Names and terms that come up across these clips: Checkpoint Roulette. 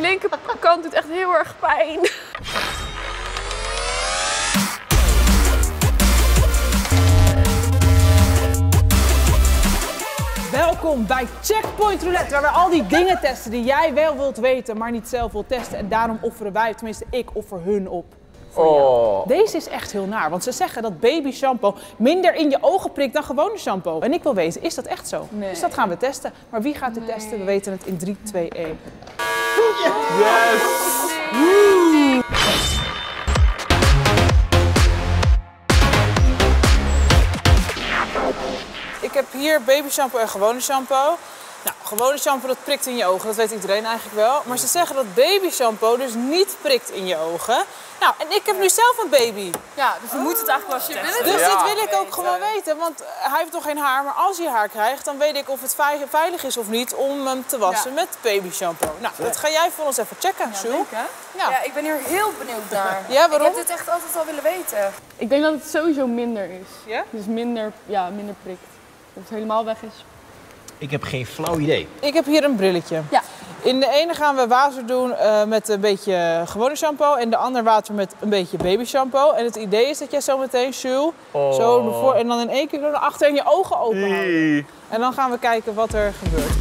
die linkerkant doet echt heel erg pijn. Welkom bij Checkpoint Roulette, waar we al die dingen testen die jij wel wilt weten, maar niet zelf wilt testen. En daarom offeren wij, tenminste ik offer hun op. Oh. Deze is echt heel naar, want ze zeggen dat baby shampoo minder in je ogen prikt dan gewone shampoo. En ik wil weten, is dat echt zo? Nee. Dus dat gaan we testen. Maar wie gaat het testen? We weten het in 3, 2, 1. Yes! Yes. Nee. Ik heb hier baby shampoo en gewone shampoo. Nou, gewone shampoo dat prikt in je ogen, dat weet iedereen eigenlijk wel. Maar ze zeggen dat baby shampoo dus niet prikt in je ogen. Nou, en ik heb nu zelf een baby. Ja, dus je moet het eigenlijk wel testen. Dus dit wil ik ook gewoon weten, want hij heeft nog geen haar. Maar als hij haar krijgt, dan weet ik of het veilig is of niet om hem te wassen met baby shampoo. Nou, dat ga jij voor ons even checken, Sue. Ja, leuk, hè? Ja. Ja, ik ben hier heel benieuwd naar. Ja, waarom? Ik heb dit echt altijd wel willen weten. Ik denk dat het sowieso minder is. Ja? Dus minder, ja, minder prikt. Dat het helemaal weg is. Ik heb geen flauw idee. Ik heb hier een brilletje. Ja. In de ene gaan we water doen met een beetje gewone shampoo. En de ander water met een beetje baby shampoo. En het idee is dat jij zo meteen, Sue, zo naar voren en dan in één keer naar achter en je ogen open houdt. En dan gaan we kijken wat er gebeurt.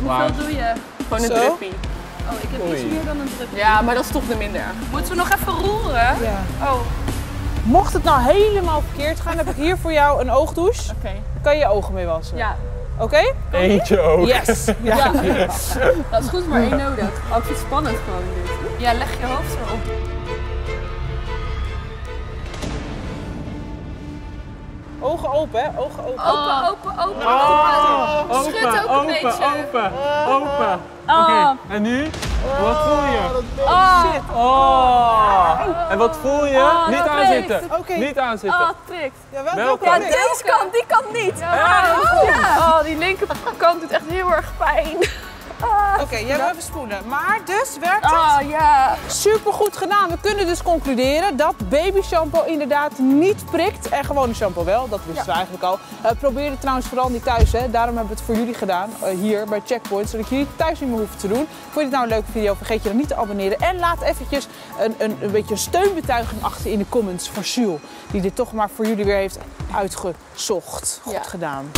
Wow. Hoeveel doe je? Gewoon een druppie. Oh, ik heb iets meer dan een druppie. Ja, maar dat is toch de minder. Moeten we nog even roeren? Ja. Oh. Mocht het nou helemaal verkeerd gaan, heb ik hier voor jou een oogdouche. Oké. Dan kan je je ogen mee wassen. Ja. Oké? Eentje ook. Yes. Ja. Ja. Ja. Dat is goed, maar één nodig. Ook iets spannend gewoon dit. Ja, leg je hoofd erop. Ogen open, hè? Ogen open. Oh. Open, open, open. Open. Schud ook een beetje. Open, open. Oh. Oké, en nu? Wat voel je? Oh, shit. Oh. En wat voel je? Oh, niet aanzitten. Okay. Niet aanzitten. Oh, prikt. Ja, welke kant? Ja, deze kant, die kant niet. Ja. Oh. Ja. Oh, die linkerkant doet echt heel erg pijn. Oké, jij wil even spoelen. Maar dus werkt het? Super goed gedaan. We kunnen dus concluderen dat baby shampoo inderdaad niet prikt. En gewone shampoo wel, dat wisten we eigenlijk al. Probeer het trouwens vooral niet thuis, hè. Daarom hebben we het voor jullie gedaan, hier bij Checkpoint. Zodat jullie thuis niet meer hoeven te doen. Vond je dit nou een leuke video? Vergeet je dan niet te abonneren. En laat eventjes een beetje een steunbetuiging achter in de comments voor Sue. Die dit toch maar voor jullie weer heeft uitgezocht. Goed gedaan.